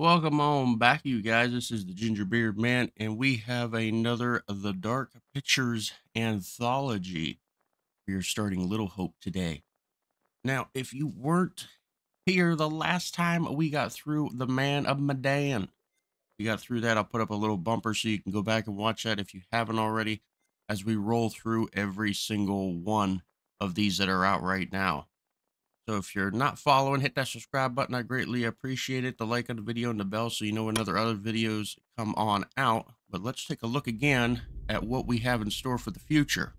Welcome on back, you guys. This is the Ginger Beard Man, and we have another The Dark Pictures Anthology. We are starting Little Hope today. Now, if you weren't here the last time, we got through The Man of Medan. We got through that. I'll put up a little bumper so you can go back and watch that if you haven't already, as we roll through every single one of these that are out right now. So if you're not following, hit that subscribe button. I greatly appreciate it. The like on the video and the bell so you know when other videos come on out. But let's take a look again at what we have in store for the future.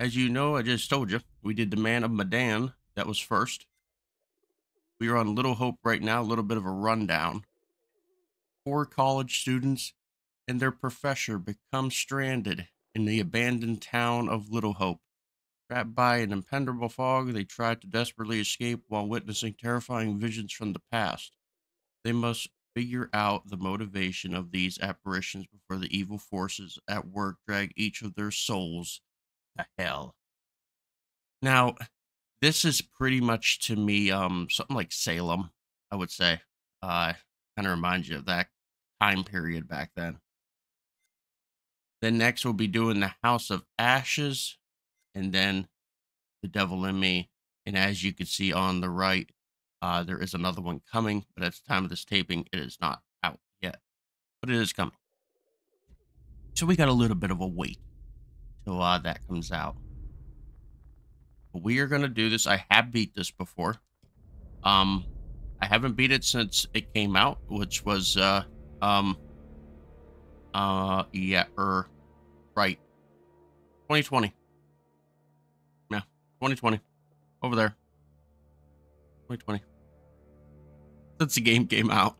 As you know, I just told you, we did The Man of Medan. That was first. We are on Little Hope right now, a little bit of a rundown. 4 college students and their professor become stranded in the abandoned town of Little Hope. Trapped by an impenetrable fog, they try to desperately escape while witnessing terrifying visions from the past. They must figure out the motivation of these apparitions before the evil forces at work drag each of their souls to hell. Now, this is pretty much, to me, something like Salem, I would say. Kind of reminds you of that time period back then. Then next, we'll be doing the House of Ashes. And then The Devil in Me. And as you can see on the right, there is another one coming. But at the time of this taping, it is not out yet. But it is coming. So we got a little bit of a wait till that comes out. But we are going to do this. I have beat this before. I haven't beat it since it came out, which was, right. 2020. 2020. Over there. 2020. Since the game came out.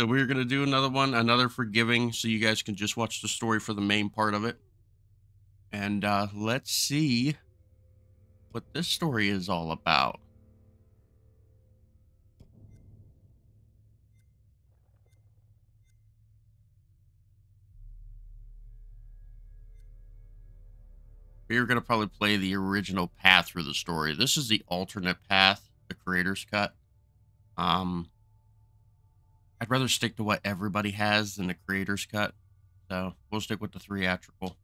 So we're going to do another one. Another forgiving. So you guys can just watch the story for the main part of it. And let's see what this story is all about. We're going to probably play the original path through the story. This is the alternate path, the creator's cut. I'd rather stick to what everybody has than the creator's cut. So we'll stick with the theatrical.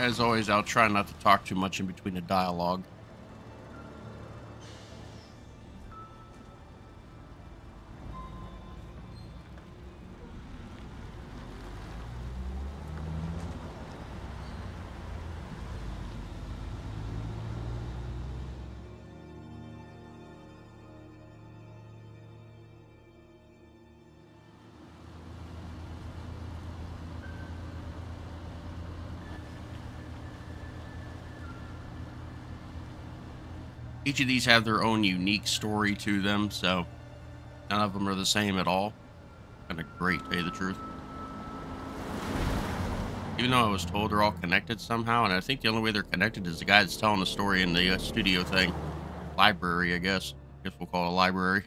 As always, I'll try not to talk too much in between the dialogue. Each of these have their own unique story to them, so none of them are the same at all. Kind of great, to tell you the truth. Even though I was told they're all connected somehow, and I think the only way they're connected is the guy that's telling the story in the studio thing. Library, I guess. I guess we'll call it a library.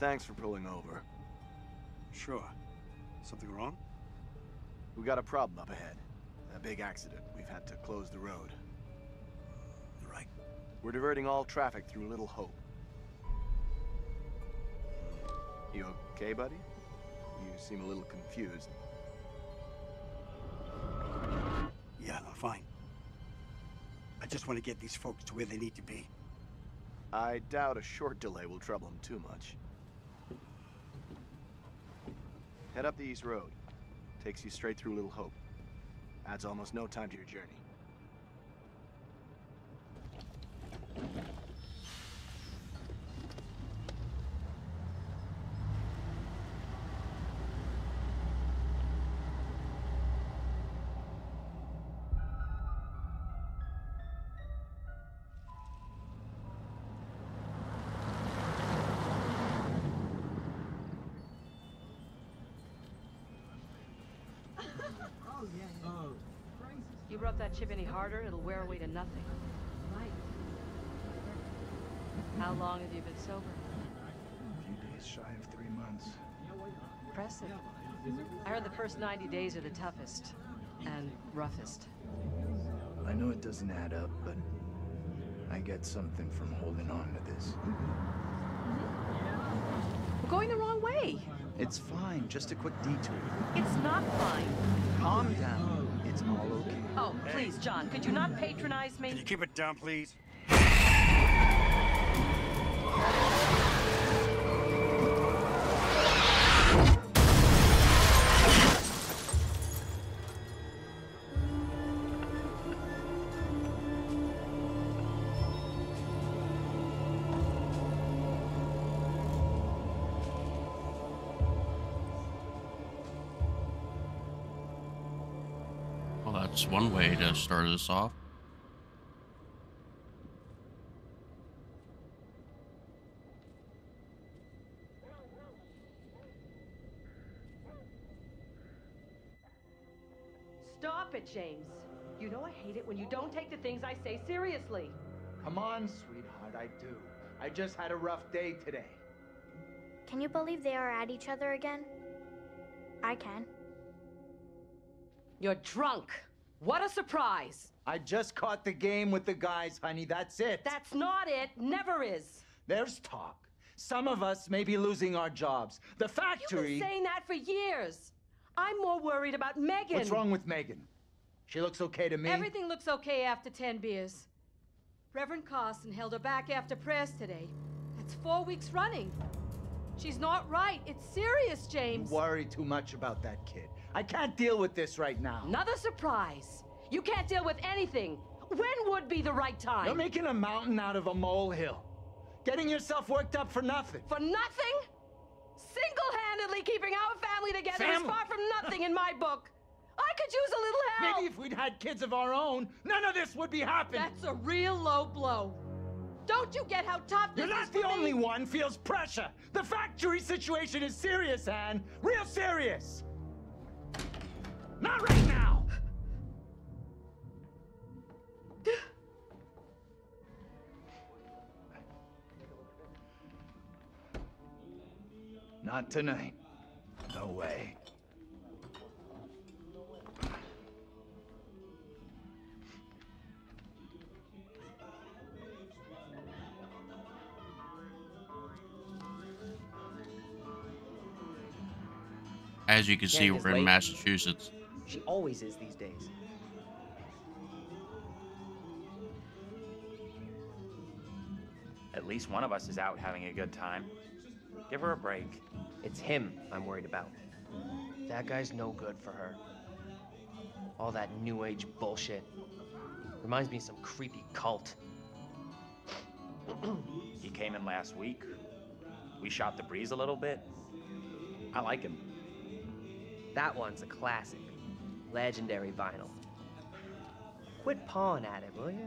Thanks for pulling over. Sure. Something wrong? We got a problem up ahead. A big accident. We've had to close the road. You're right. We're diverting all traffic through Little Hope. You okay, buddy? You seem a little confused. fine. I just want to get these folks to where they need to be. I doubt a short delay will trouble them too much. Head up the East Road. Takes you straight through Little Hope. Adds almost no time to your journey. You rub that chip any harder, it'll wear away to nothing. How long have you been sober? A few days shy of 3 months. Impressive. I heard the first 90 days are the toughest and roughest. I know it doesn't add up, but I get something from holding on to this. We're going the wrong way. It's fine, just a quick detour. It's not fine. Calm down. It's all okay. Oh, please, John, could you not patronize me? Can you keep it down, please? That's one way to start this off. Stop it, James. You know I hate it when you don't take the things I say seriously. Come on, sweetheart, I do. I just had a rough day today. Can you believe they are at each other again? I can. You're drunk. What a surprise! I just caught the game with the guys, honey, that's it. That's not it, never is. There's talk. Some of us may be losing our jobs. The factory... You've been saying that for years. I'm more worried about Megan. What's wrong with Megan? She looks okay to me. Everything looks okay after 10 beers. Reverend Carson held her back after prayers today. That's 4 weeks running. She's not right. It's serious, James. You worry too much about that kid. I can't deal with this right now. Another surprise. You can't deal with anything. When would be the right time? You're making a mountain out of a molehill. Getting yourself worked up for nothing. For nothing? Single-handedly keeping our family together is far from nothing in my book. I could use a little help. Maybe if we'd had kids of our own, none of this would be happening. That's a real low blow. Don't you get how tough this is? You're not the only one feels pressure. The factory situation is serious, Anne. Real serious. Not right now! Not tonight. No way. As you can see, we're in Massachusetts. She always is these days. At least one of us is out having a good time. Give her a break. It's him I'm worried about. That guy's no good for her. All that new age bullshit. Reminds me of some creepy cult. He came in last week. We shot the breeze a little bit. I like him. That one's a classic. Legendary vinyl. Quit pawing at it, will you?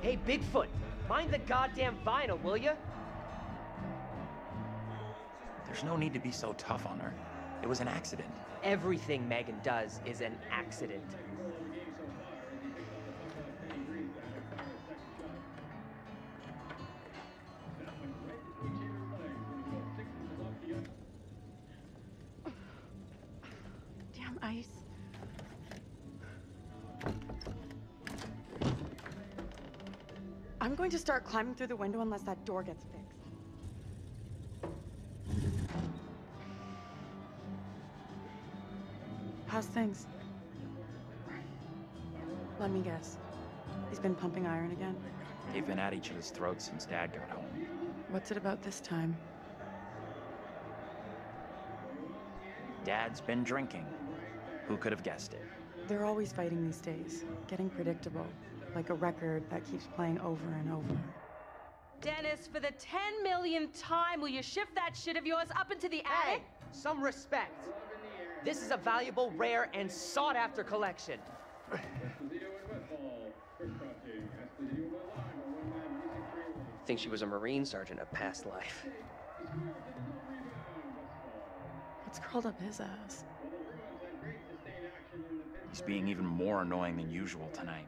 Hey, Bigfoot, mind the goddamn vinyl, will you? There's no need to be so tough on her. It was an accident. Everything Megan does is an accident. I'm going to start climbing through the window unless that door gets fixed. How's things? Let me guess. He's been pumping iron again? They've been at each other's throats since Dad got home. What's it about this time? Dad's been drinking. Who could have guessed it? They're always fighting these days. Getting predictable. Like a record that keeps playing over and over. Dennis, for the 10 millionth time, will you shift that shit of yours up into the attic? Hey, some respect. This is a valuable, rare, and sought-after collection. I think she was a Marine sergeant of past life. What's curled up his ass? He's being even more annoying than usual tonight.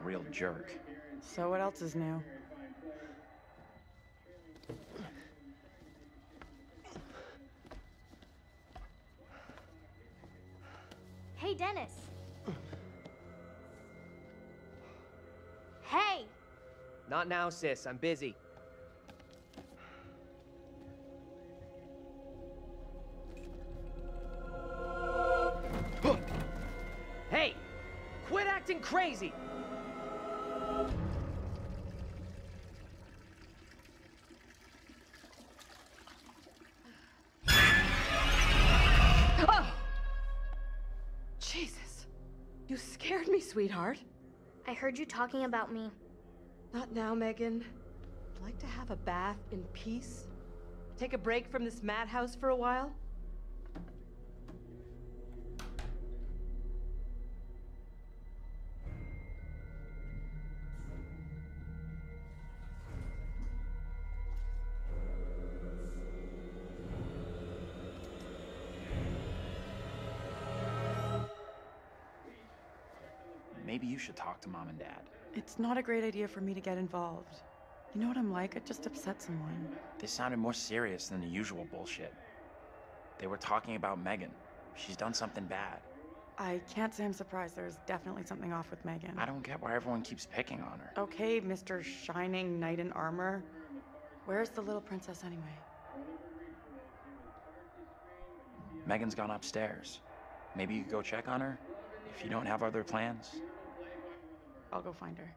A real jerk. So what else is new? Hey, Dennis. Hey! Not now, sis. I'm busy. Hey! Quit acting crazy! Sweetheart. I heard you talking about me. Not now, Megan. I'd like to have a bath in peace. Take a break from this madhouse for a while. Maybe you should talk to Mom and Dad. It's not a great idea for me to get involved. You know what I'm like? I'd just upset someone. This sounded more serious than the usual bullshit. They were talking about Megan. She's done something bad. I can't say I'm surprised. There's definitely something off with Megan. I don't get why everyone keeps picking on her. Okay, Mr. Shining Knight in Armor. Where's the little princess anyway? Megan's gone upstairs. Maybe you could go check on her if you don't have other plans. I'll go find her.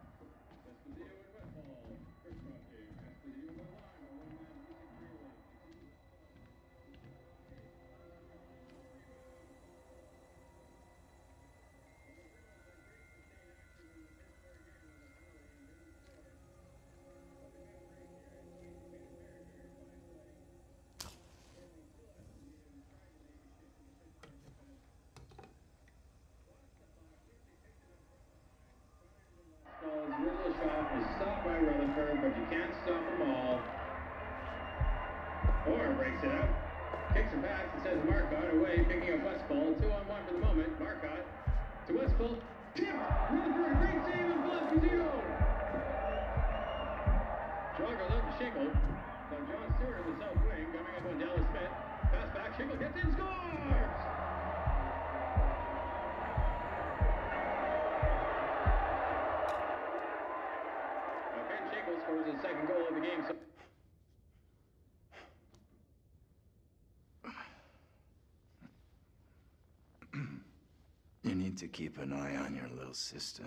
To keep an eye on your little sister.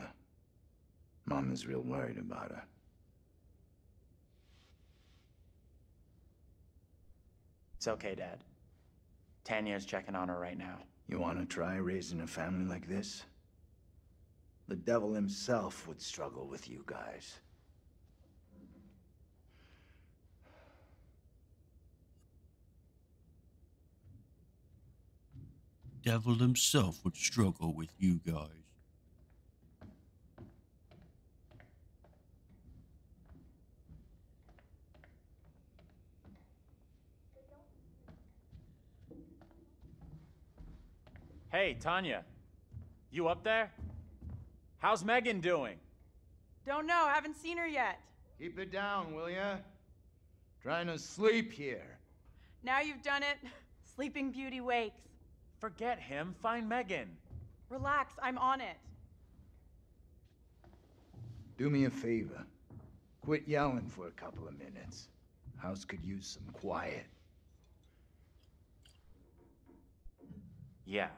Mom is real worried about her. It's okay, Dad. Tanya's checking on her right now. You want to try raising a family like this? The devil himself would struggle with you guys. Devil himself would struggle with you guys. Hey, Tanya. You up there? How's Megan doing? Don't know. Haven't seen her yet. Keep it down, will ya? Trying to sleep here. Now you've done it. Sleeping Beauty wakes. Forget him. Find Megan. Relax. I'm on it. Do me a favor. Quit yelling for a couple of minutes. House could use some quiet. Yeah,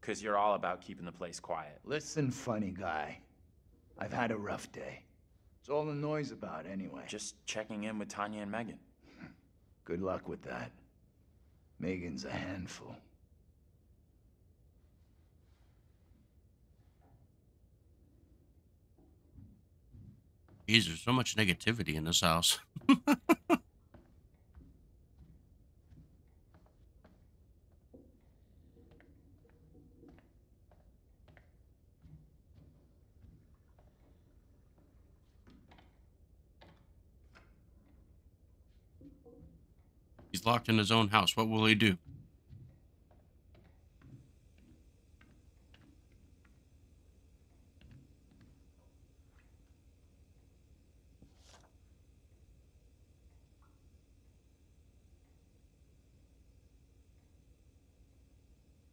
'cause you're all about keeping the place quiet. Listen, funny guy. I've had a rough day. It's all the noise about anyway. Just checking in with Tanya and Megan. Good luck with that. Megan's a handful. Geez, there's so much negativity in this house. He's locked in his own house. What will he do?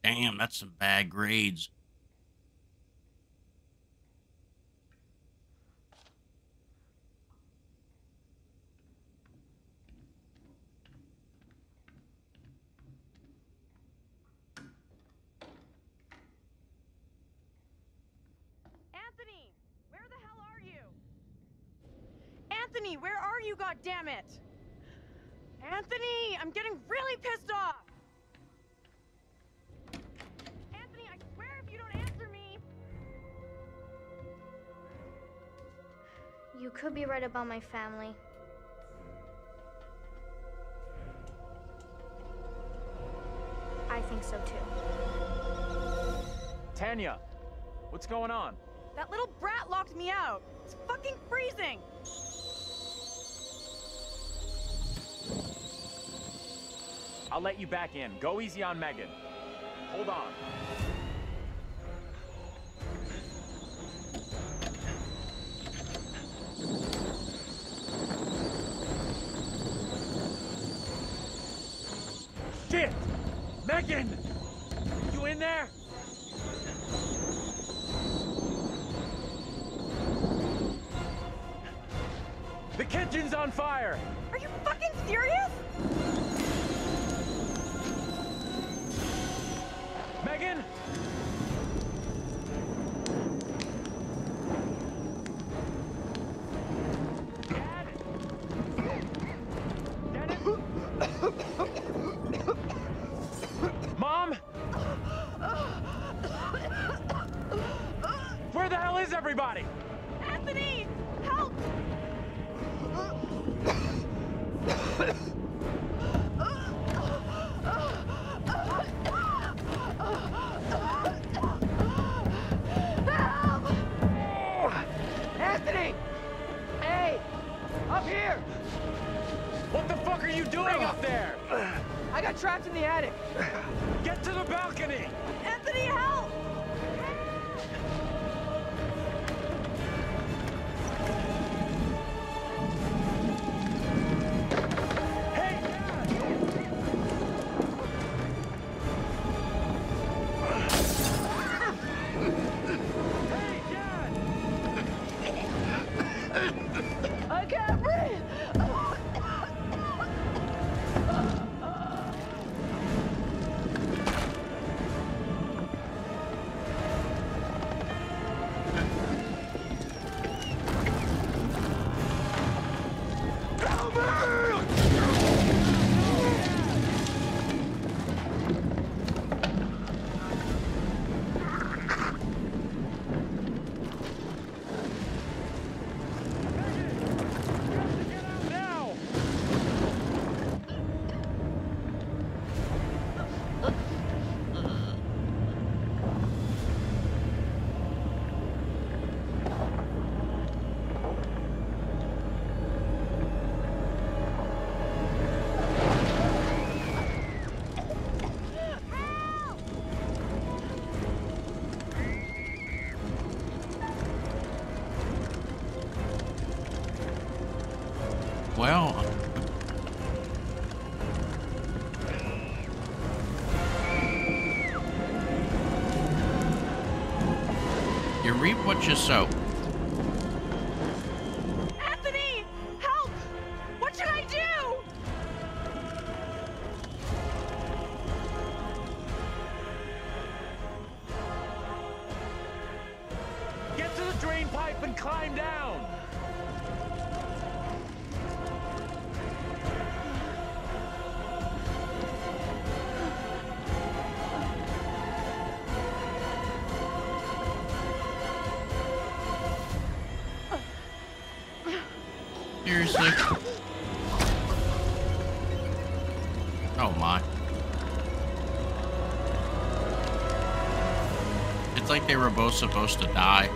Damn, that's some bad grades. Anthony, where the hell are you? Anthony, where are you, goddammit? Anthony, I'm getting really pissed off. You could be right about my family. I think so too. Tanya, what's going on? That little brat locked me out. It's fucking freezing. I'll let you back in. Go easy on Megan. Hold on. Shit! Megan! You in there? The kitchen's on fire! Are you fucking serious? Megan? You reap what you sow. Anthony! pipe and climb down! Seriously? Oh my. It's like they were both supposed to die.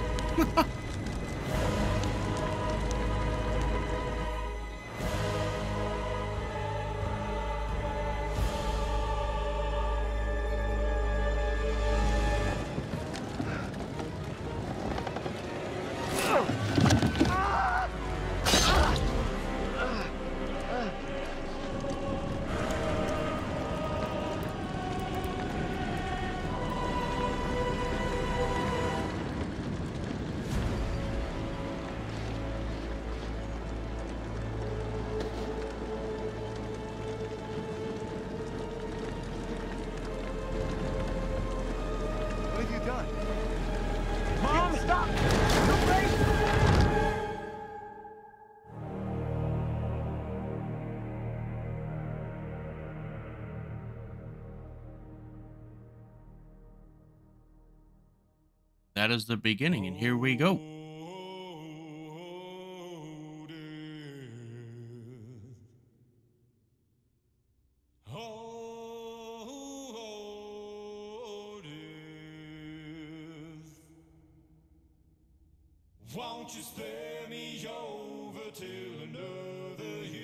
That is the beginning, and here we go. Won't you spare me over till another year?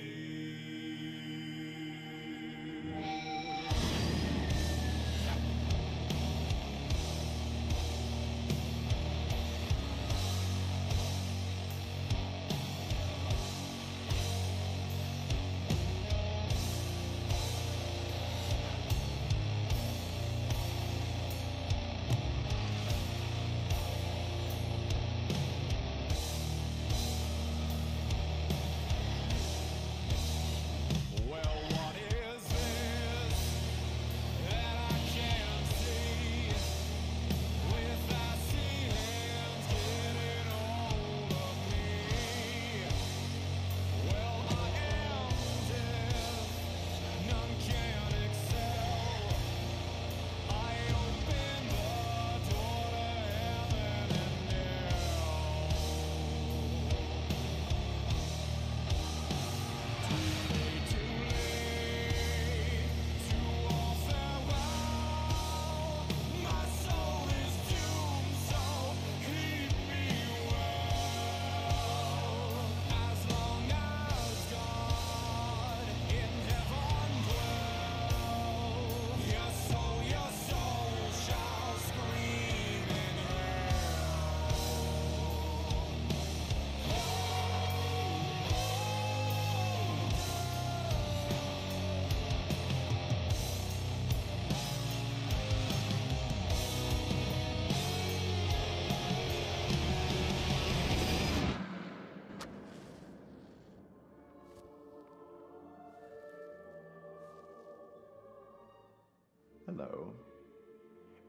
Hello,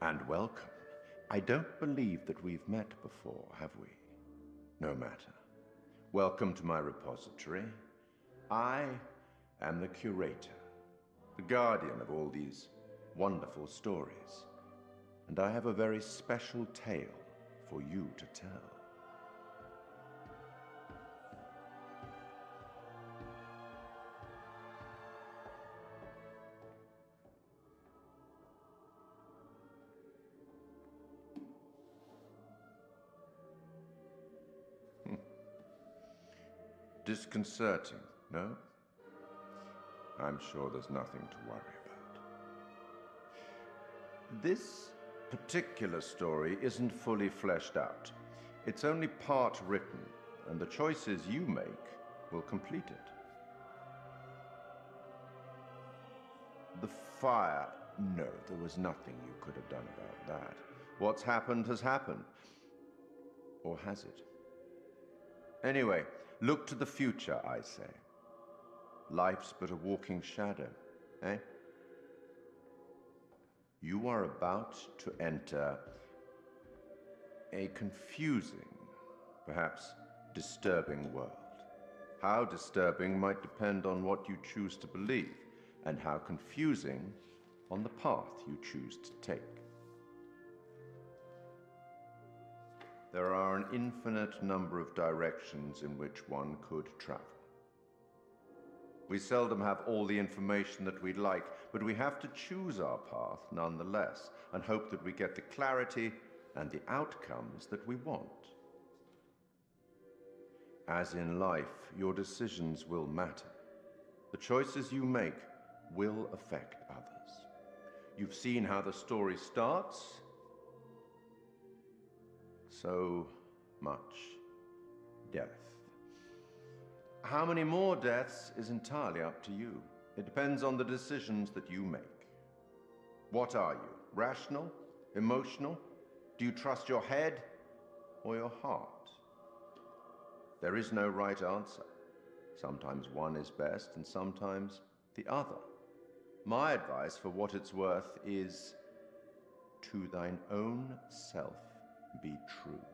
and welcome. I don't believe that we've met before, have we? No matter. Welcome to my repository. I am the curator, the guardian of all these wonderful stories, and I have a very special tale for you to tell. Disconcerting, no? I'm sure there's nothing to worry about. This particular story isn't fully fleshed out. It's only part written, and the choices you make will complete it. The fire, no, there was nothing you could have done about that. What's happened has happened. Or has it? Anyway, look to the future, I say. Life's but a walking shadow, eh? You are about to enter a confusing perhaps disturbing world. How disturbing might depend on what you choose to believe, and how confusing on the path you choose to take. There are an infinite number of directions in which one could travel. We seldom have all the information that we'd like, but we have to choose our path nonetheless, and hope that we get the clarity and the outcomes that we want. As in life, your decisions will matter. The choices you make will affect others. You've seen how the story starts. So much death. How many more deaths is entirely up to you. It depends on the decisions that you make. What are you? Rational? Emotional? Do you trust your head or your heart? There is no right answer. Sometimes one is best and sometimes the other. My advice, for what it's worth, is to thine own self be true.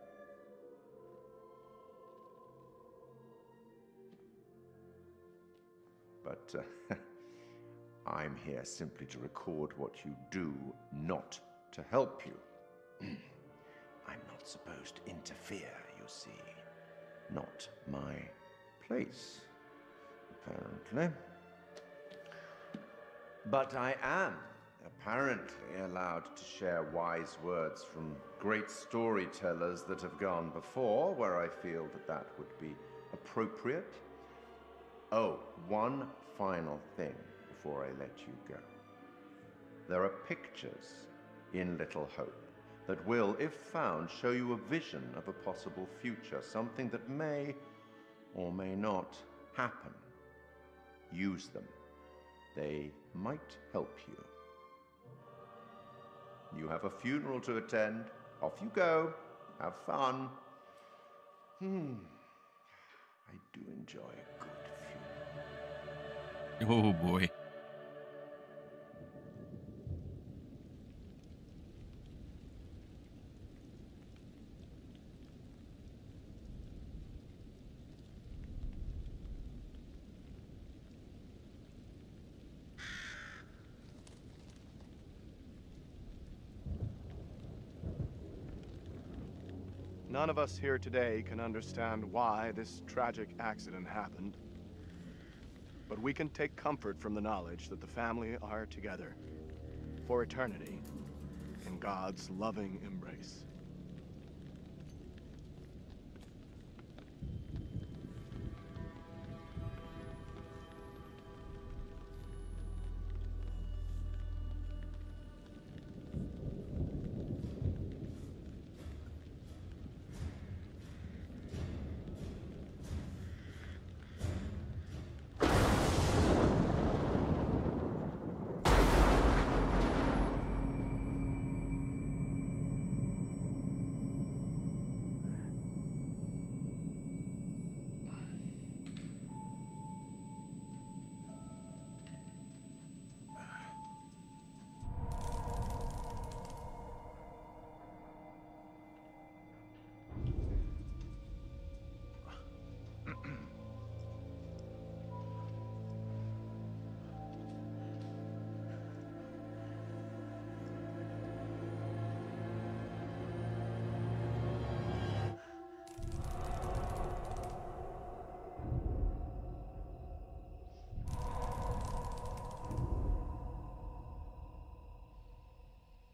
But I'm here simply to record what you do, not to help you. I'm not supposed to interfere, you see. Not my place, apparently. But I am apparently allowed to share wise words from great storytellers that have gone before, where I feel that that would be appropriate. Oh, one final thing before I let you go. There are pictures in Little Hope that will, if found, show you a vision of a possible future, something that may or may not happen. Use them. They might help you. You have a funeral to attend. Off you go. Have fun. I do enjoy a good funeral. Oh boy. None of us here today can understand why this tragic accident happened. But we can take comfort from the knowledge that the family are together for eternity in God's loving embrace.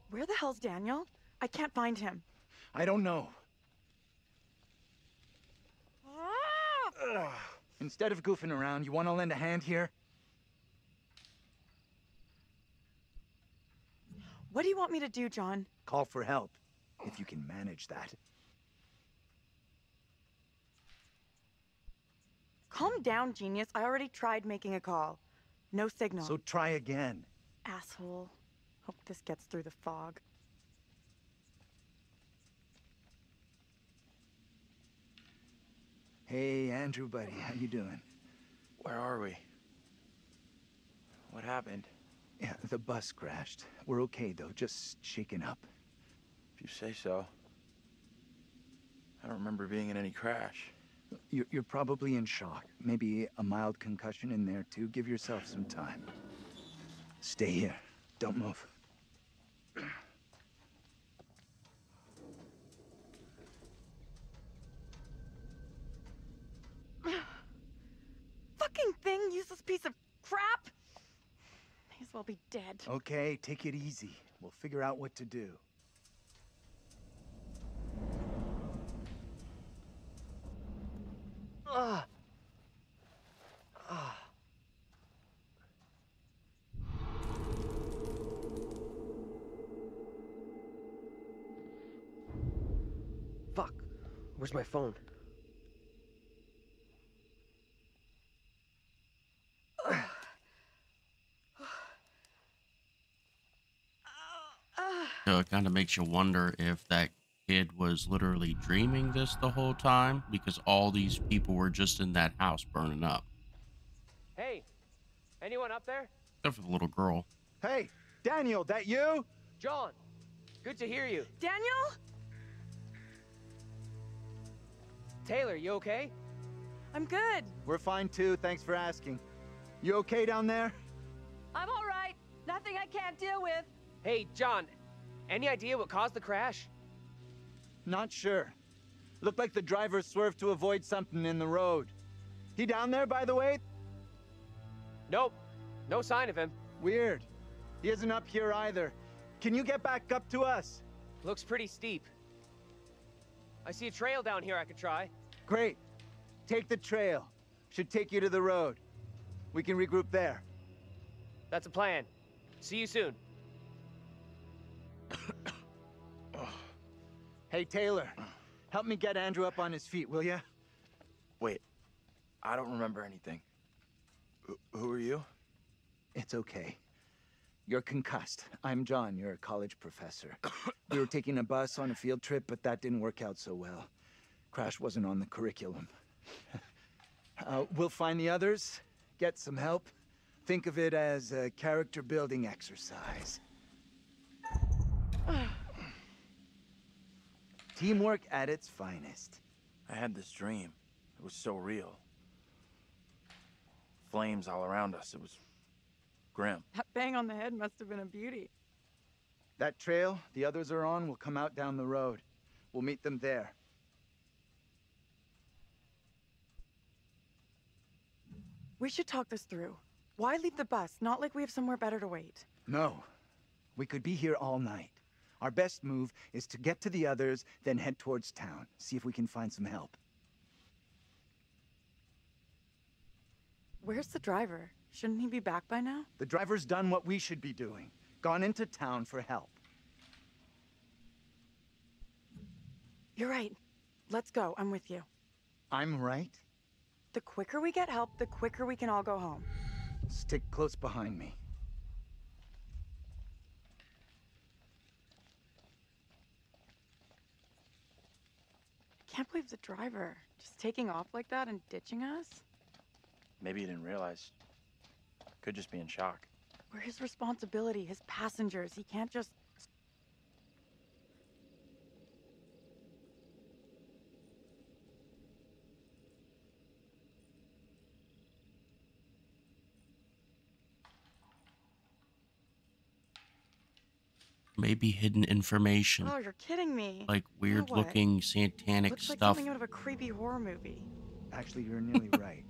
Where the hell's Daniel? I can't find him. I don't know. Instead of goofing around, you want to lend a hand here? What do you want me to do, John? Call for help, if you can manage that. Calm down, genius. I already tried making a call. No signal. So try again. Asshole. Hope this gets through the fog. Hey, Andrew, buddy, how you doing? Where are we? What happened? Yeah, the bus crashed. We're okay, though, just shaken up. If you say so. I don't remember being in any crash. You're probably in shock. Maybe a mild concussion in there, too. Give yourself some time. Stay here. Don't move. Fucking thing, useless piece of crap! May as well be dead. Okay, take it easy. We'll figure out what to do. Fuck. Where's my phone? So it kind of makes you wonder if that kid was literally dreaming this the whole time, because all these people were just in that house burning up. Hey, anyone up there? Except for the little girl. Hey, Daniel, that you? John, good to hear you. Daniel? Taylor, you okay? I'm good. We're fine too, thanks for asking. You okay down there? I'm all right. Nothing I can't deal with. Hey, John, any idea what caused the crash? Not sure. Looked like the driver swerved to avoid something in the road. He down there, by the way? Nope. No sign of him. Weird. He isn't up here either. Can you get back up to us? Looks pretty steep. I see a trail down here I could try. Great. Take the trail. Should take you to the road. We can regroup there. That's a plan. See you soon. Hey, Taylor, help me get Andrew up on his feet, will ya? Wait, I don't remember anything. Who are you? It's okay. You're concussed. I'm John. You're a college professor. We were taking a bus on a field trip, but that didn't work out so well. Crash wasn't on the curriculum. We'll find the others, get some help. Think of it as a character-building exercise. Teamwork at its finest. I had this dream. It was so real. Flames all around us. It was grim. That bang on the head must have been a beauty. That trail the others are on will come out down the road. We'll meet them there. We should talk this through. Why leave the bus? Not like we have somewhere better to wait. No. We could be here all night. Our best move is to get to the others, then head towards town. See if we can find some help. Where's the driver? Shouldn't he be back by now? The driver's done what we should be doing. Gone into town for help. You're right. Let's go. I'm with you. I'm right? The quicker we get help, the quicker we can all go home. Stick close behind me. I can't believe the driver just taking off like that and ditching us. Maybe he didn't realize. Could just be in shock. We're his responsibility, his passengers. He can't just... Maybe hidden information. Oh, you're kidding me. Like weird looking satanic looks like stuff. Something out of a creepy horror movie. Actually, you're nearly right.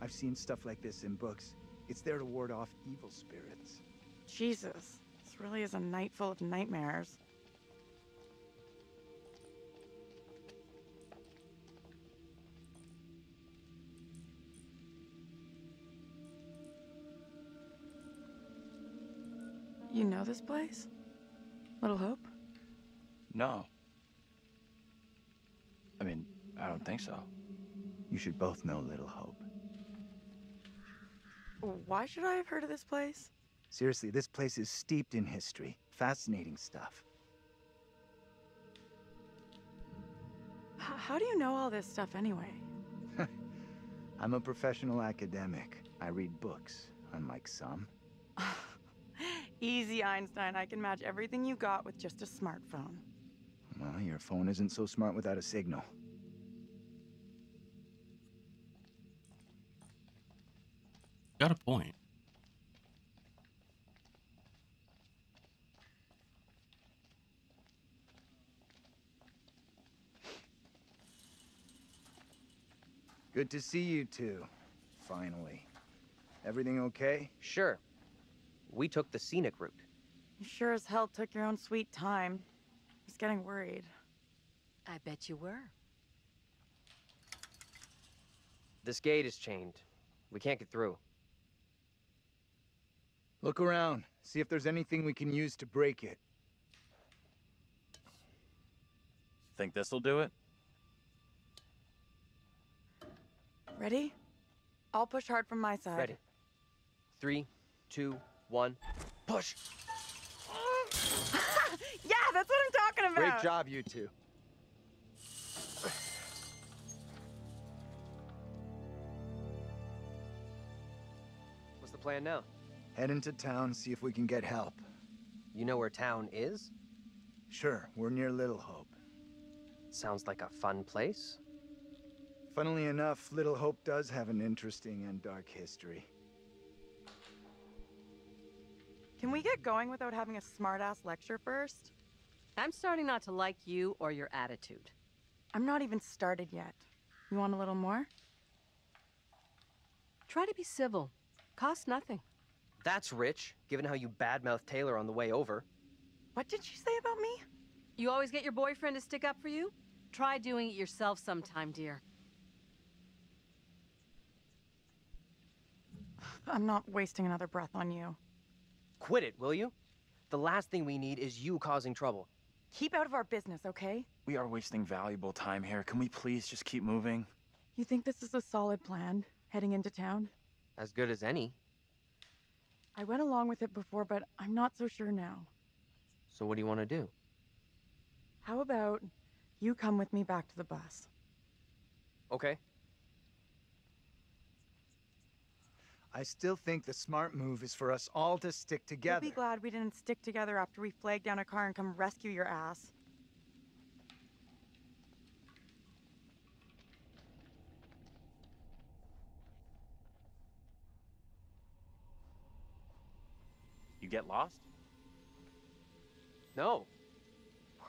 I've seen stuff like this in books. It's there to ward off evil spirits. Jesus, this really is a night full of nightmares. You know this place? Little Hope? No. I mean, I don't think so. You should both know Little Hope. Why should I have heard of this place? Seriously, this place is steeped in history. Fascinating stuff. How do you know all this stuff anyway? I'm a professional academic. I read books, unlike some. Easy, Einstein. I can match everything you got with just a smartphone. Well, your phone isn't so smart without a signal. Got a point. Good to see you two, finally. Everything okay? Sure. We took the scenic route. You sure as hell took your own sweet time. I was getting worried. I bet you were. This gate is chained. We can't get through. Look around. See if there's anything we can use to break it. Think this'll do it? Ready? I'll push hard from my side. Ready. 3, 2, 1, push! Yeah, that's what I'm talking about! Great job, you two. What's the plan now? Head into town, see if we can get help. You know where town is? Sure, we're near Little Hope. Sounds like a fun place. Funnily enough, Little Hope does have an interesting and dark history. Can we get going without having a smart-ass lecture first? I'm starting not to like you or your attitude. I'm not even started yet. You want a little more? Try to be civil. Costs nothing. That's rich, given how you badmouthed Taylor on the way over. What did she say about me? You always get your boyfriend to stick up for you? Try doing it yourself sometime, dear. I'm not wasting another breath on you. Quit it, will you? The last thing we need is you causing trouble. Keep out of our business, okay? We are wasting valuable time here. Can we please just keep moving? You think this is a solid plan, heading into town? As good as any. I went along with it before, but I'm not so sure now. So what do you want to do? How about you come with me back to the bus? Okay. I still think the smart move is for us all to stick together. You'll be glad we didn't stick together after we flagged down a car and come rescue your ass. You get lost? No. We're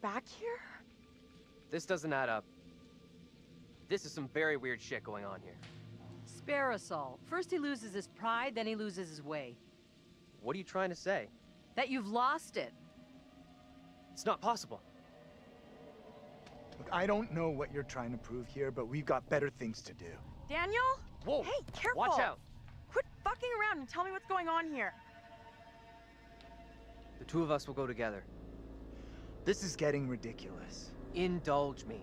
back here? This doesn't add up. This is some very weird shit going on here. Spare us all. First he loses his pride, then he loses his way. What are you trying to say? That you've lost it. It's not possible. Look, I don't know what you're trying to prove here, but we've got better things to do. Daniel? Whoa! Hey, careful! Watch out! Quit fucking around and tell me what's going on here. The two of us will go together. This is getting ridiculous. Indulge me.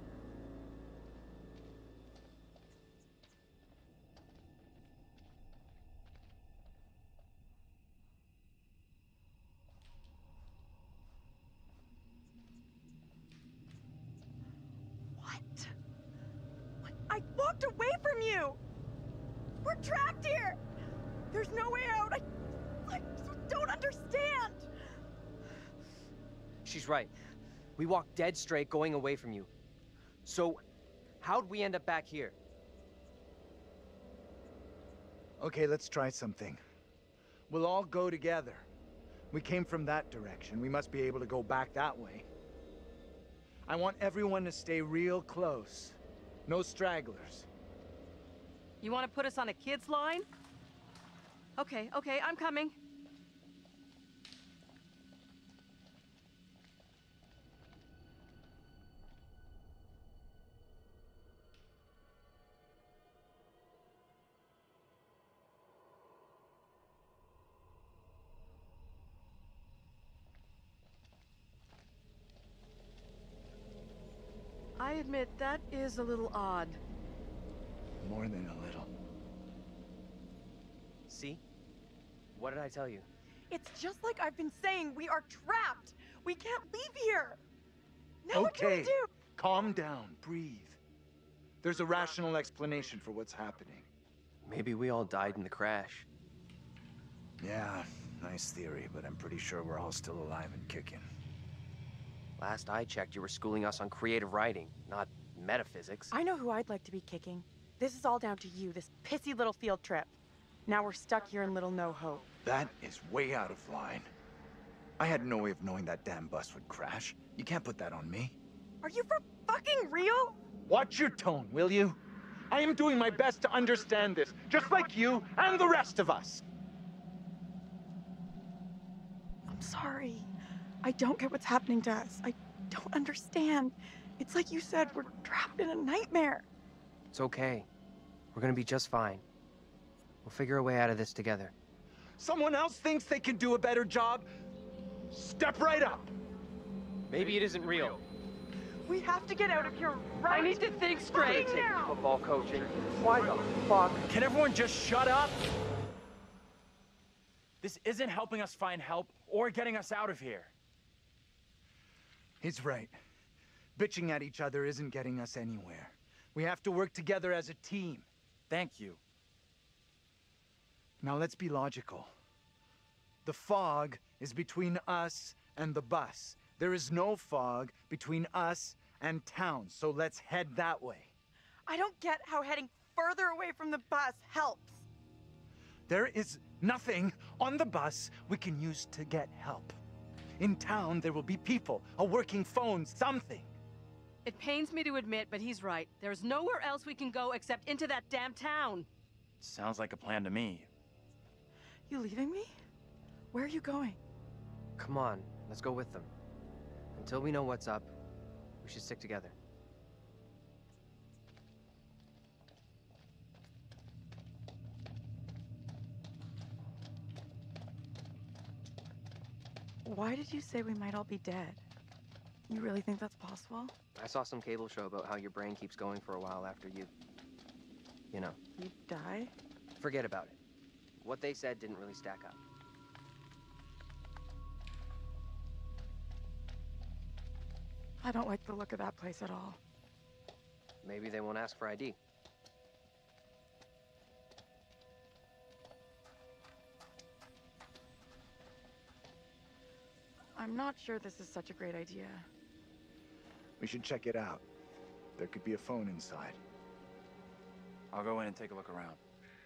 Right. We walked dead straight going away from you. So, how'd we end up back here? Okay, let's try something. We'll all go together. We came from that direction. We must be able to go back that way. I want everyone to stay real close. No stragglers. You want to put us on a kid's line? Okay, I'm coming. I admit, that is a little odd. More than a little. See? What did I tell you? It's just like I've been saying, we are trapped! We can't leave here! Now what can we do? Calm down, breathe. There's a rational explanation for what's happening. Maybe we all died in the crash. Yeah, nice theory, but I'm pretty sure we're all still alive and kicking. Last I checked, you were schooling us on creative writing, not metaphysics. I know who I'd like to be kicking. This is all down to you, this pissy little field trip. Now we're stuck here in Little No Hope. That is way out of line. I had no way of knowing that damn bus would crash. You can't put that on me. Are you for fucking real? Watch your tone, will you? I am doing my best to understand this, just like you and the rest of us. I'm sorry. I don't get what's happening to us. I don't understand. It's like you said, we're trapped in a nightmare. It's okay. We're gonna be just fine. We'll figure a way out of this together. Someone else thinks they can do a better job? Step right up! Maybe it isn't real. We have to get out of here right now! I need to think straight! Take football coaching. Why the fuck? Can everyone just shut up? This isn't helping us find help or getting us out of here. He's right. Bitching at each other isn't getting us anywhere. We have to work together as a team. Thank you. Now let's be logical. The fog is between us and the bus. There is no fog between us and town, so let's head that way. I don't get how heading further away from the bus helps. There is nothing on the bus we can use to get help. In town, there will be people, a working phone, something. It pains me to admit, but he's right. There's nowhere else we can go except into that damn town. Sounds like a plan to me. You leaving me? Where are you going? Come on, let's go with them. Until we know what's up, we should stick together. Why did you say we might all be dead? You really think that's possible? I saw some cable show about how your brain keeps going for a while after you... you know. You die? Forget about it. What they said didn't really stack up. I don't like the look of that place at all. Maybe they won't ask for ID. I'm not sure this is such a great idea. We should check it out. There could be a phone inside. I'll go in and take a look around.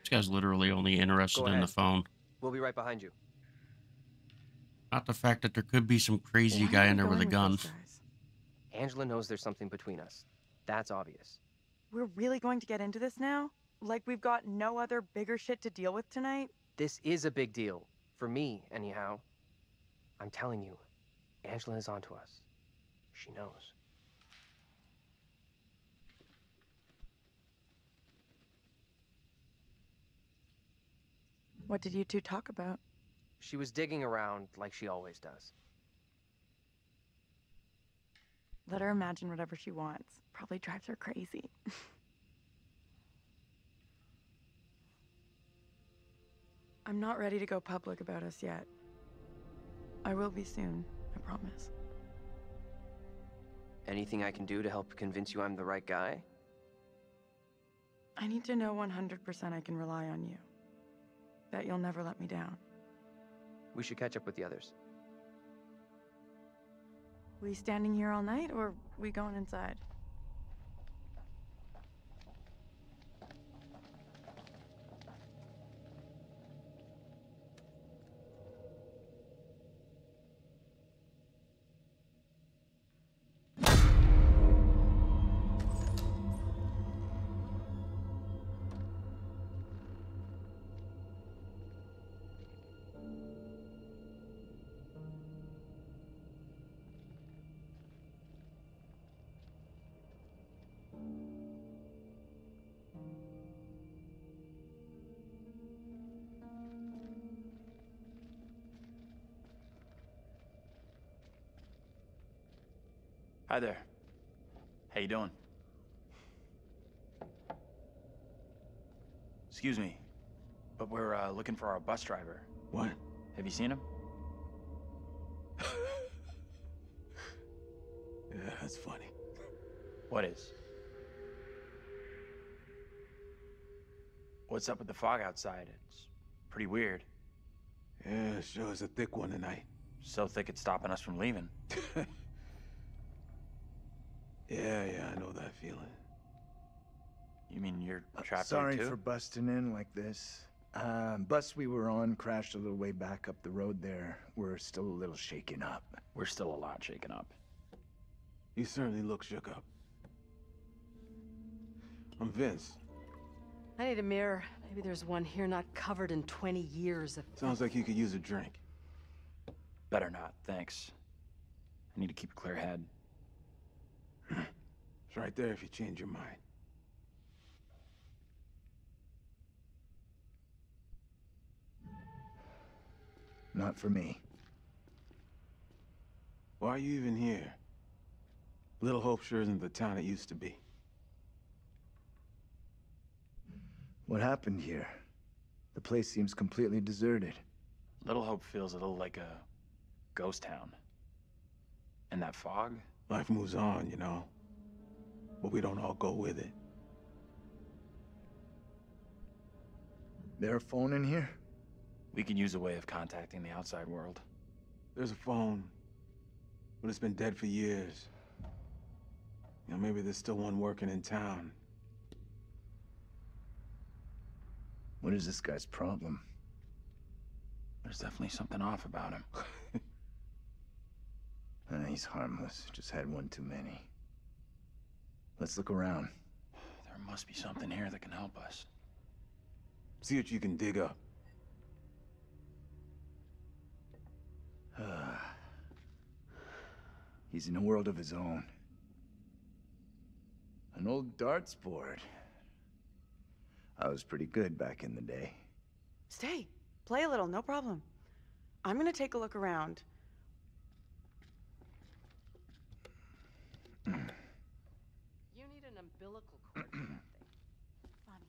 This guy's literally only interested in the phone. We'll be right behind you. Not the fact that there could be some crazy guy in there with a gun. Angela knows there's something between us. That's obvious. We're really going to get into this now? Like we've got no other bigger shit to deal with tonight? This is a big deal. For me, anyhow. I'm telling you, Angela is onto us. She knows. What did you two talk about? She was digging around like she always does. Let her imagine whatever she wants. Probably drives her crazy. I'm not ready to go public about us yet. I will be soon, I promise. Anything I can do to help convince you I'm the right guy? I need to know 100% I can rely on you. That you'll never let me down. We should catch up with the others. We standing here all night, or we going inside? Hi there. How you doing? Excuse me, but we're looking for our bus driver. What? Have you seen him? Yeah, that's funny. What is? What's up with the fog outside? It's pretty weird. Yeah, sure is a thick one tonight. So thick it's stopping us from leaving. Yeah, I know that feeling. You mean you're trapped sorry too? For busting in like this. Bus we were on crashed a little way back up the road there. We're still a little shaken up. We're still a lot shaken up. You certainly look shook up. I'm Vince. I need a mirror. Maybe there's one here not covered in 20 years of... Sounds like you could use a drink. Better not, thanks. I need to keep a clear head. It's right there if you change your mind. Not for me. Why are you even here? Little Hope sure isn't the town it used to be. What happened here? The place seems completely deserted. Little Hope feels a little like a ghost town. And that fog? Life moves on, you know. But we don't all go with it. There a phone in here? We can use a way of contacting the outside world. There's a phone, but it's been dead for years. You know, maybe there's still one working in town. What is this guy's problem? There's definitely something off about him. He's harmless, just had one too many. Let's look around. There must be something here that can help us. See what you can dig up. He's in a world of his own. An old darts board. I was pretty good back in the day. Stay. Play a little, no problem. I'm gonna take a look around. You need an umbilical cord or something. Funny.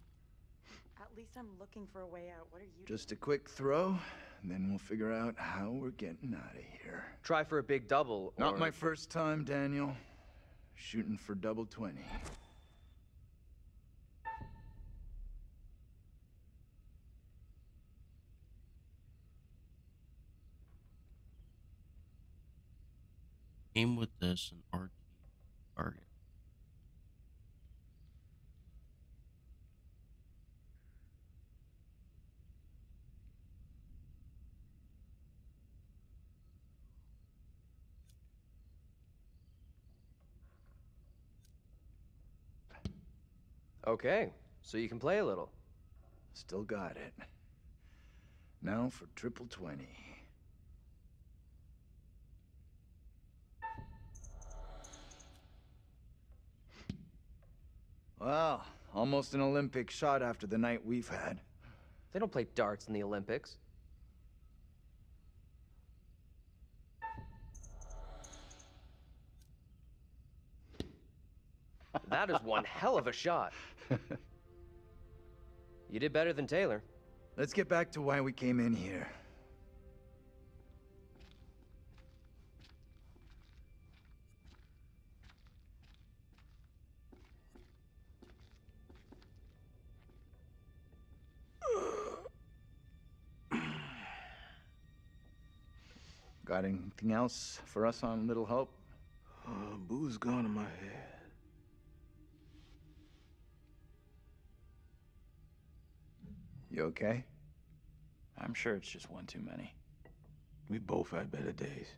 At least I'm looking for a way out. What are you Just doing? A quick throw, and then we'll figure out how we're getting out of here. Try for a big double. Not my first time, Daniel. Shooting for double 20. Aim with this and RT target. Okay, so you can play a little. Still got it. Now for triple 20. Well, almost an Olympic shot after the night we've had. They don't play darts in the Olympics. That is one hell of a shot. You did better than Taylor. Let's get back to why we came in here. Got anything else for us on Little Hope? Booze gone in my head. You okay? I'm sure it's just one too many. We both had better days.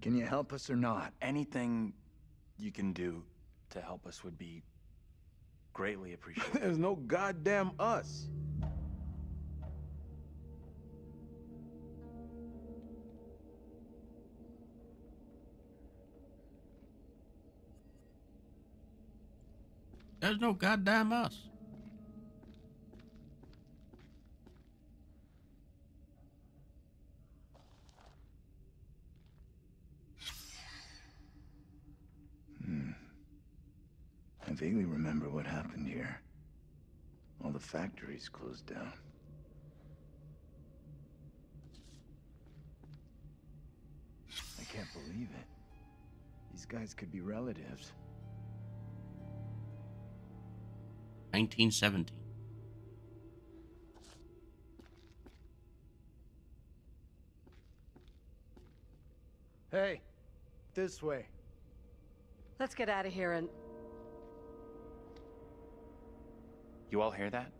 Can you help us or not? Anything you can do to help us would be greatly appreciated. There's no goddamn us. There's no goddamn us. I vaguely remember what happened here. All the factories closed down. I can't believe it. These guys could be relatives. 1917. Hey, this way. Let's get out of here and... You all hear that?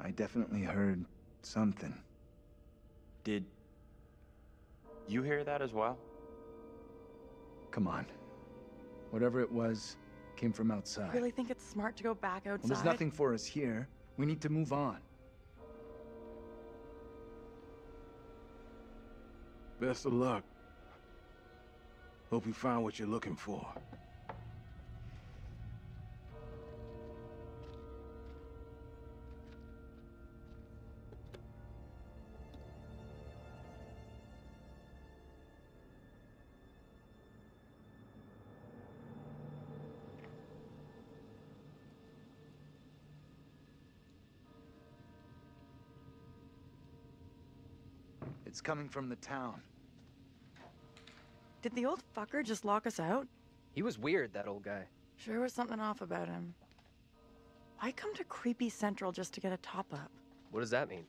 I definitely heard something. Did you hear that as well? Come on. Whatever it was, came from outside. I really think it's smart to go back outside? Well, there's nothing for us here. We need to move on. Best of luck. Hope you find what you're looking for. It's coming from the town. Did the old fucker just lock us out? He was weird, that old guy. Sure was something off about him. Why come to Creepy Central just to get a top-up? What does that mean?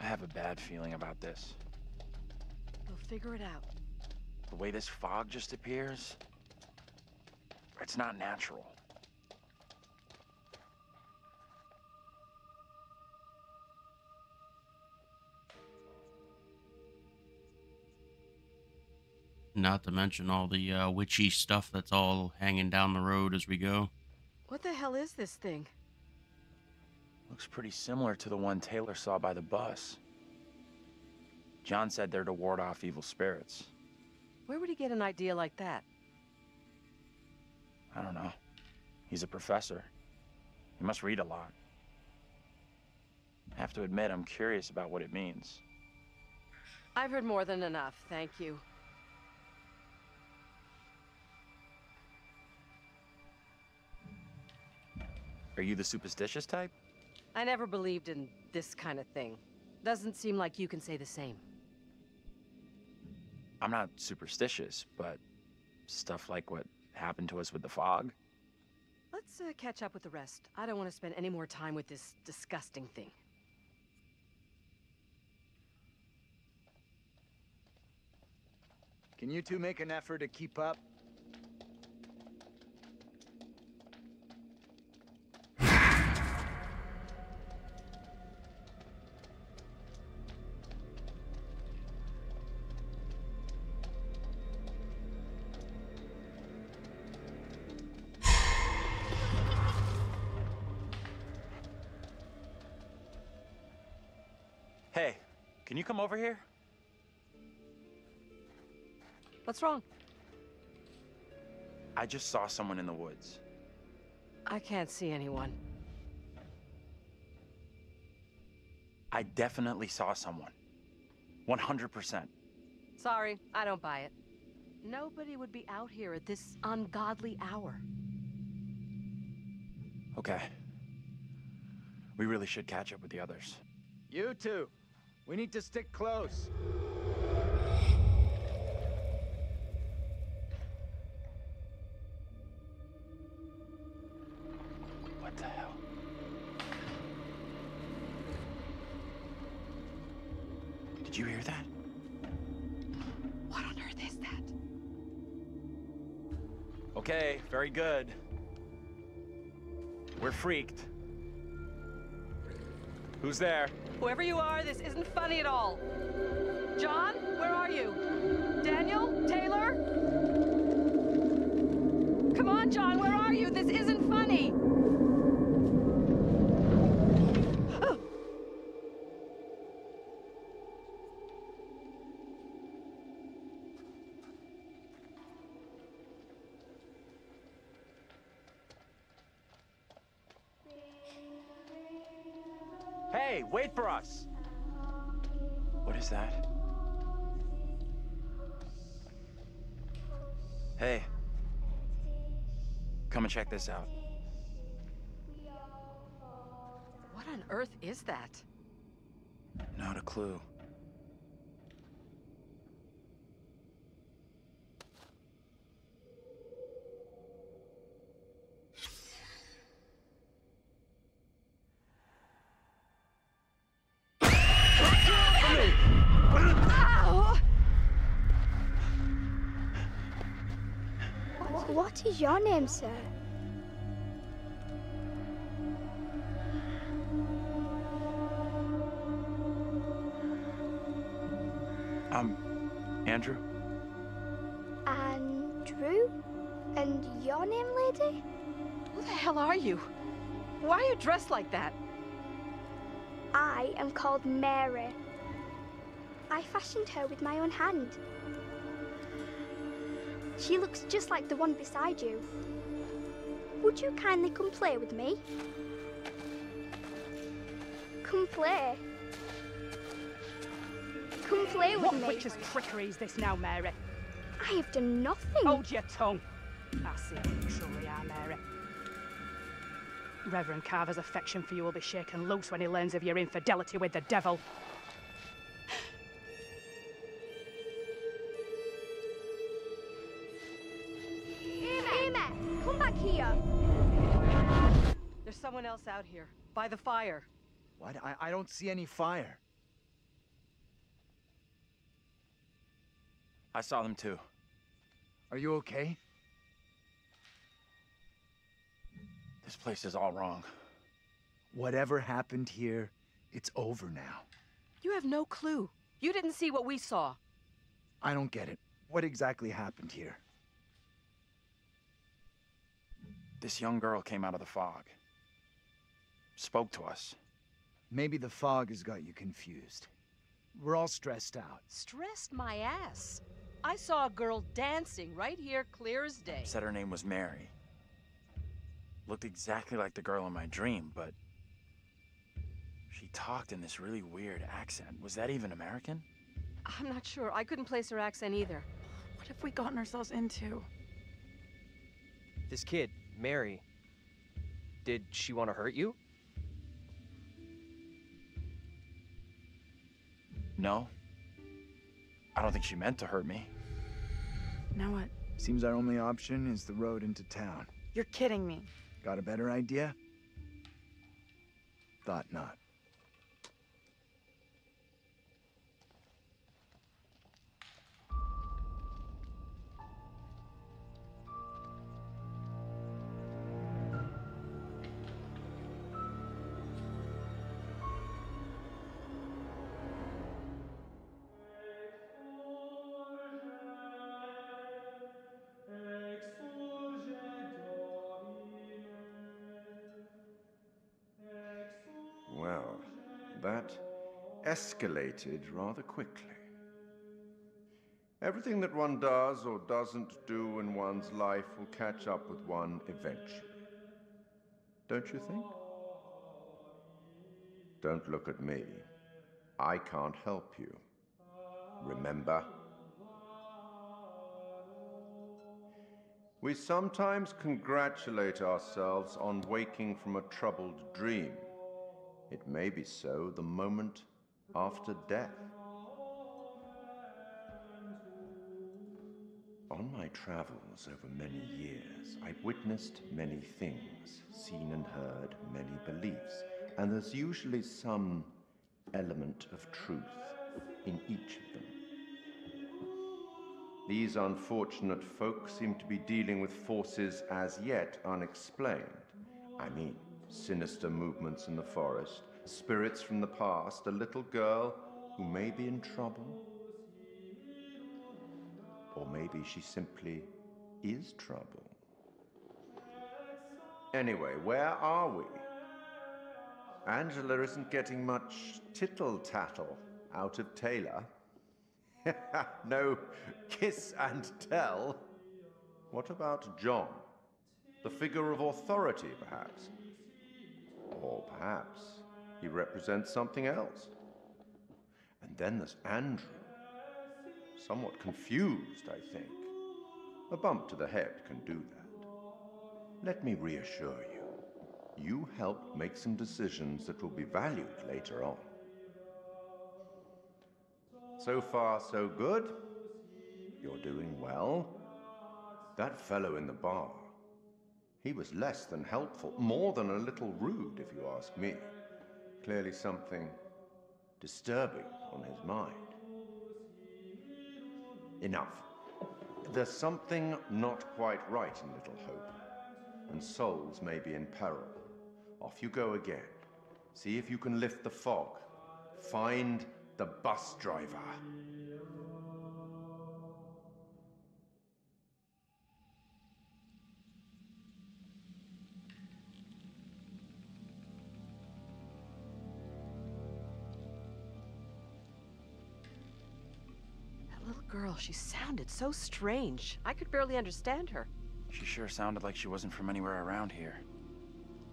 I have a bad feeling about this. We'll figure it out. The way this fog just appears, it's not natural. Not to mention all the witchy stuff that's all hanging down the road as we go. What the hell is this thing? Looks pretty similar to the one Taylor saw by the bus. John said they're to ward off evil spirits. Where would he get an idea like that? I don't know. He's a professor. He must read a lot. I have to admit, I'm curious about what it means. I've heard more than enough, thank you. Are you the superstitious type? I never believed in this kind of thing. Doesn't seem like you can say the same. I'm not superstitious, but stuff like what happened to us with the fog. Let's catch up with the rest. I don't want to spend any more time with this disgusting thing. Can you two make an effort to keep up? Hey, can you come over here? What's wrong? I just saw someone in the woods. I can't see anyone. I definitely saw someone. 100%. Sorry, I don't buy it. Nobody would be out here at this ungodly hour. Okay. We really should catch up with the others. You two! We need to stick close. What the hell? Did you hear that? What on earth is that? Okay, very good. We're freaked. Who's there? Whoever you are, this isn't funny at all. John, where are you? Daniel? Taylor? Come on, John, where are you? This isn't funny. Hey, wait for us! What is that? Hey. Come and check this out. What on on earth is that? Not a clue. What is your name, sir? I'm Andrew. Andrew? And your name, lady? Who the hell are you? Why are you dressed like that? I am called Mary. I fashioned her with my own hand. She looks just like the one beside you. Would you kindly come play with me? Come play. Come play with me. What witch's trickery is this now, Mary? I have done nothing. Hold your tongue. That's it, you truly are, Mary. Reverend Carver's affection for you will be shaken loose when he learns of your infidelity with the devil. Someone else out here, by the fire. What? I don't see any fire. I saw them too. Are you okay? This place is all wrong. Whatever happened here, it's over now. You have no clue. You didn't see what we saw. I don't get it. What exactly happened here? This young girl came out of the fog. Spoke to us. Maybe the fog has got you confused. We're all stressed out. Stressed my ass. I saw a girl dancing right here, clear as day. Said her name was Mary. Looked exactly like the girl in my dream, but she talked in this really weird accent. Was that even American? I'm not sure. I couldn't place her accent either. What have we gotten ourselves into? This kid, Mary, did she want to hurt you? No. I don't think she meant to hurt me. Now what? Seems our only option is the road into town. You're kidding me. Got a better idea? Thought not. Escalated rather quickly. Everything that one does or doesn't do in one's life will catch up with one eventually. Don't you think? Don't look at me. I can't help you. Remember? We sometimes congratulate ourselves on waking from a troubled dream. It may be so the moment after death. On my travels over many years, I've witnessed many things, seen and heard many beliefs, and there's usually some element of truth in each of them. These unfortunate folk seem to be dealing with forces as yet unexplained. I mean, sinister movements in the forest, spirits from the past, a little girl who may be in trouble. Or maybe she simply is trouble. Anyway, where are we? Angela isn't getting much tittle-tattle out of Taylor. No kiss and tell. What about John? The figure of authority, perhaps? Or perhaps he represents something else. And then there's Andrew. Somewhat confused, I think. A bump to the head can do that. Let me reassure you. you help make some decisions that will be valued later on. So far, so good. You're doing well. That fellow in the bar, he was less than helpful, more than a little rude, if you ask me. Clearly something disturbing on his mind. Enough. There's something not quite right in Little Hope, and souls may be in peril. Off you go again. See if you can lift the fog. Find the bus driver. Girl, she sounded so strange. I could barely understand her. She sure sounded like she wasn't from anywhere around here.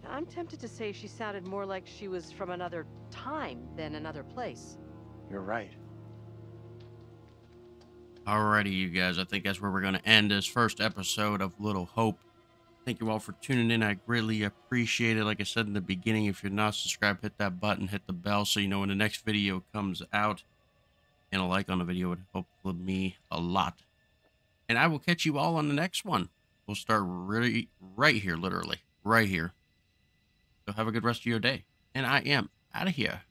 I'm tempted to say she sounded more like she was from another time than another place. You're right. Alrighty, you guys. I think that's where we're going to end this first episode of Little Hope. Thank you all for tuning in. I greatly appreciate it. Like I said in the beginning, if you're not subscribed, hit that button, hit the bell so you know when the next video comes out. And a like on the video would help me a lot. And I will catch you all on the next one. We'll start really right here, literally. Right here. So have a good rest of your day. And I am out of here.